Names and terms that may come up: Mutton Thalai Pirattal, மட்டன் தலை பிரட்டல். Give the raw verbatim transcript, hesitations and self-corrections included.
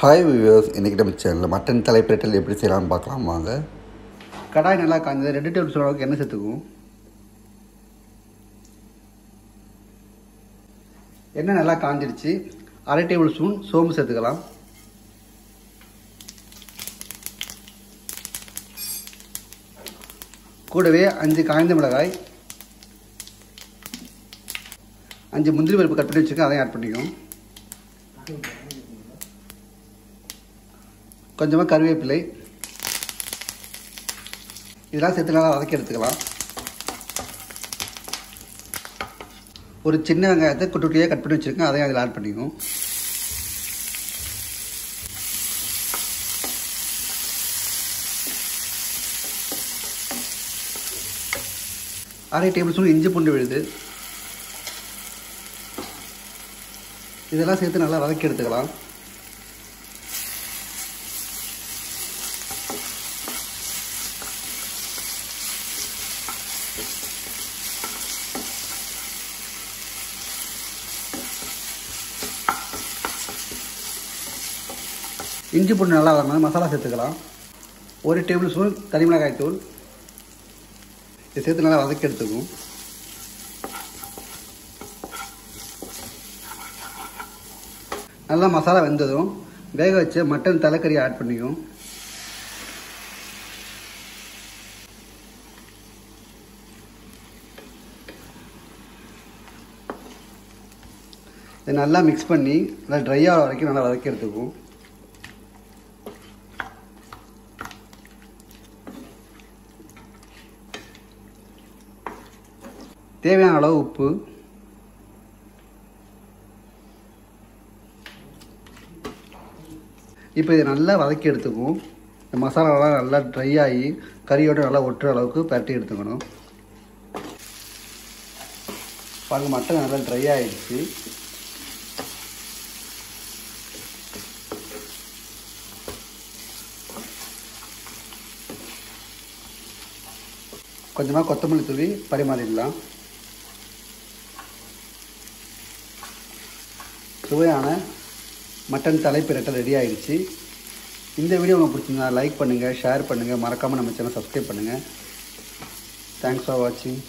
Hi viewers, in the channel, Mutton Thalai Pirattal எப்படி செய்யலாம்னு பார்க்கலாம் வாங்க. கடாய் நல்லா காஞ்சது. ரெட் டேபிள்ஸ்பூன் அளவுக்கு எண்ணெய் சேர்த்துக்குவோம். எண்ணெய் நல்லா காஞ்சிடுச்சு. அரை டேபிள்ஸ்பூன் சோம்பு சேர்த்துக்கலாம். கூடவே அஞ்சு காய்ந்த மிளகாய், அஞ்சு முந்திரி பருப்பு கட் பண்ணி வச்சிருக்கேன், அதையும் ஆட் பண்ணிக்குவோம். கொஞ்சமா கறிவேப்பிலை இதெல்லாம் சேர்த்து நல்லா வதக்கி எடுத்துக்கலாம். ஒரு சின்ன வெங்காயத்தை குட்டி குட்டியாக கட் பண்ணி வச்சுருக்கேன், அதையும் அதில் ஆட் பண்ணிக்குவோம். அரை டேபிள் ஸ்பூன் இஞ்சி பூண்டு விழுது இதெல்லாம் சேர்த்து நல்லா வதக்கி எடுத்துக்கலாம். இஞ்சி பூண்டு நல்லா வதங்கினா மசாலா சேர்த்துக்கலாம். ஒரு டேபிள் ஸ்பூன் தனி மிளகாய் தூள் இதை சேர்த்து நல்லா வதக்கி எடுத்துக்கும். நல்லா மசாலா வெந்ததும் வேக வச்சு மட்டன் தலைக்கறியை ஆட் பண்ணிக்கும். இதை நல்லா மிக்ஸ் பண்ணி நல்லா ட்ரை ஆகிற வரைக்கும் நல்லா வதக்கி எடுத்துக்கும். தேவையான அளவு உப்பு, இப்போ இதை நல்லா வதக்கி எடுத்துக்குவோம். இந்த மசாலாலாம் நல்லா ட்ரை ஆகி கறியோடு நல்லா ஒட்டுற அளவுக்கு பரட்டி எடுத்துக்கணும். பாருங்கள், மட்டன் நல்லா ட்ரை ஆகிடுச்சு. கொஞ்சமாக கொத்தமல்லி தூவி பரிமாறிடலாம். சுவையான மட்டன் தலை பிரட்டல் ரெடி ஆகிடுச்சு. இந்த வீடியோ உங்களுக்கு பிடிச்சிருந்தா லைக் பண்ணுங்கள், ஷேர் பண்ணுங்கள், மறக்காமல் நம்ம சேனல் சப்ஸ்கிரைப் பண்ணுங்கள். தேங்க்ஸ் ஃபார் வாட்சிங்.